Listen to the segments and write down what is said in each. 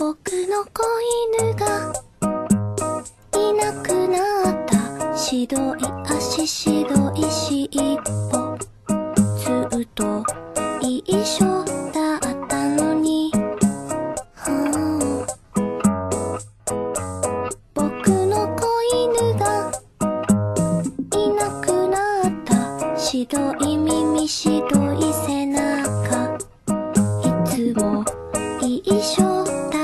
僕の子犬がいなくなった。白い足白い尻尾、ずっと一緒だったのに、僕の子犬がいなくなった。白い耳白い背中、いつも一緒だ。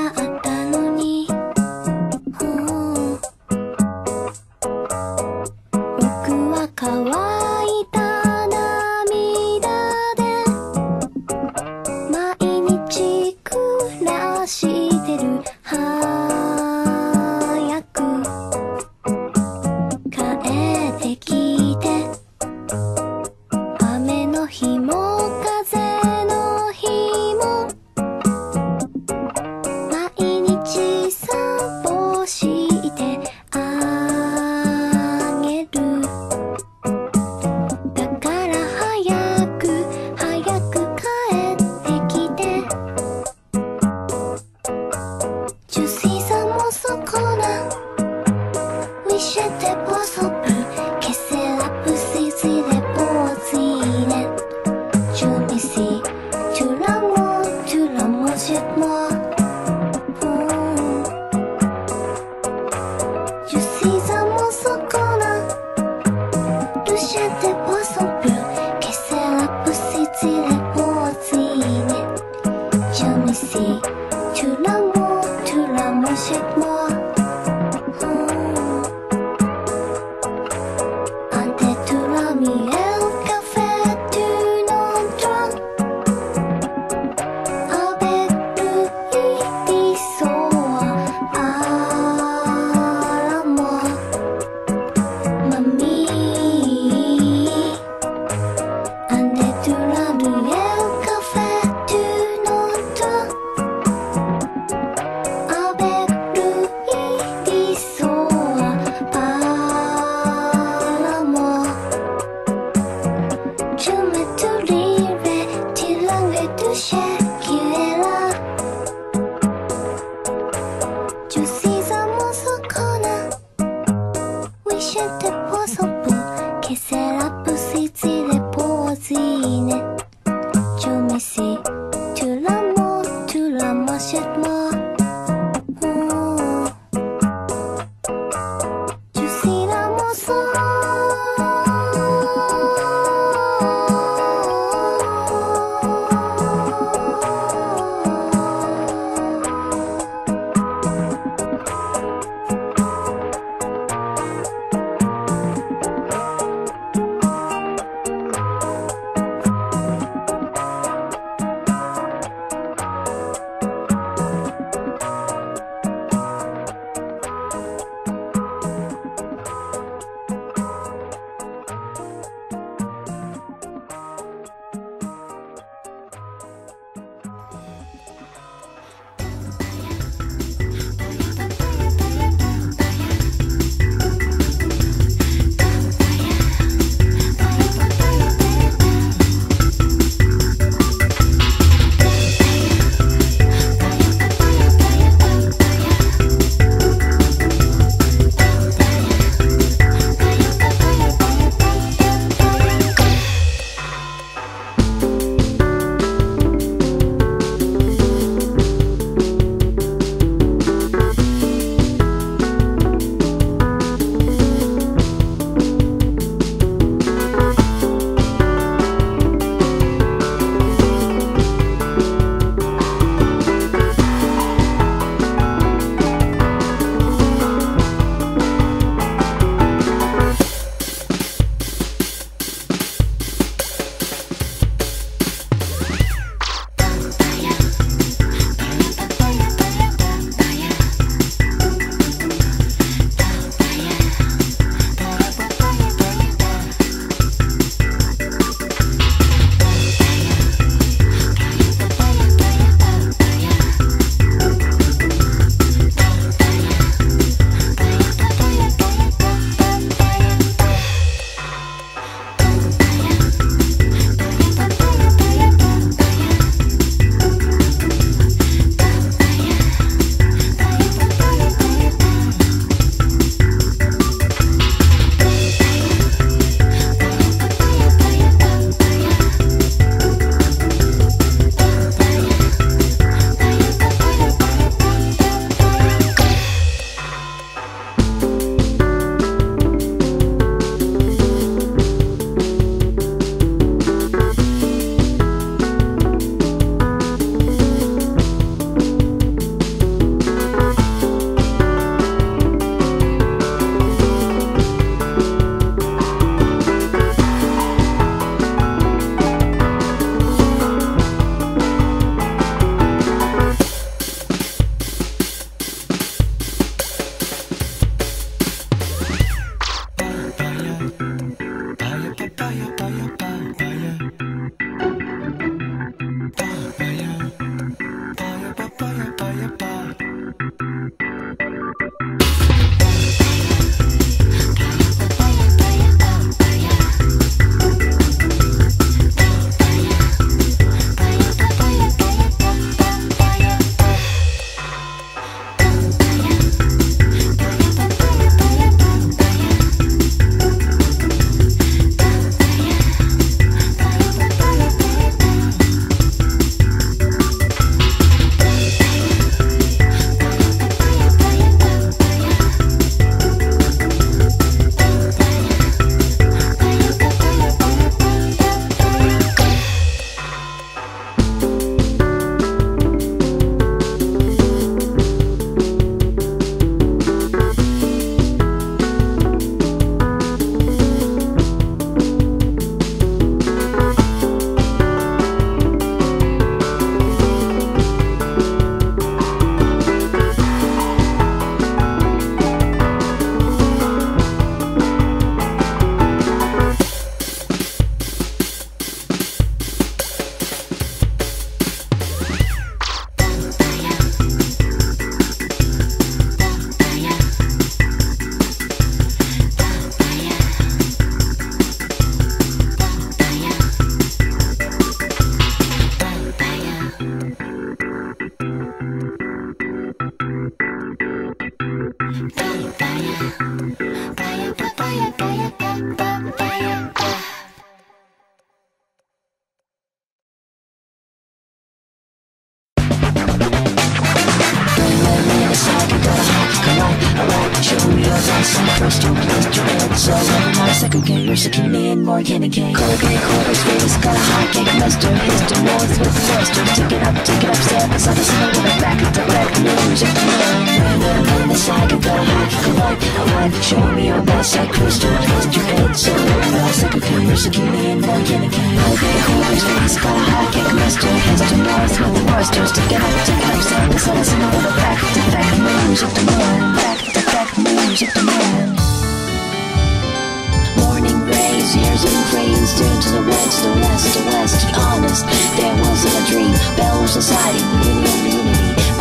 Morning rays, hairs and cranes, turned to the west, the west, the west. Honest, there wasn't a dream. Bell society, unity.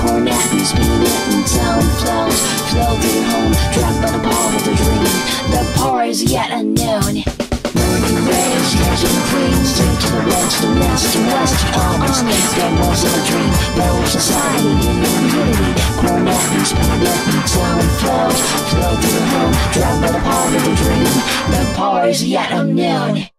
Corn apples, peanut and town flowers, flow through your home, trapped by the power of the dream. The power is yet unknown. Morning rays, hairs and cranes, turned to the west, the west, the west. Honest, there wasn't a dream. Bell society, unity. Corn apples, peanut and town flowers, flow through your home, trapped by the power of the dream. The power is yet unknown.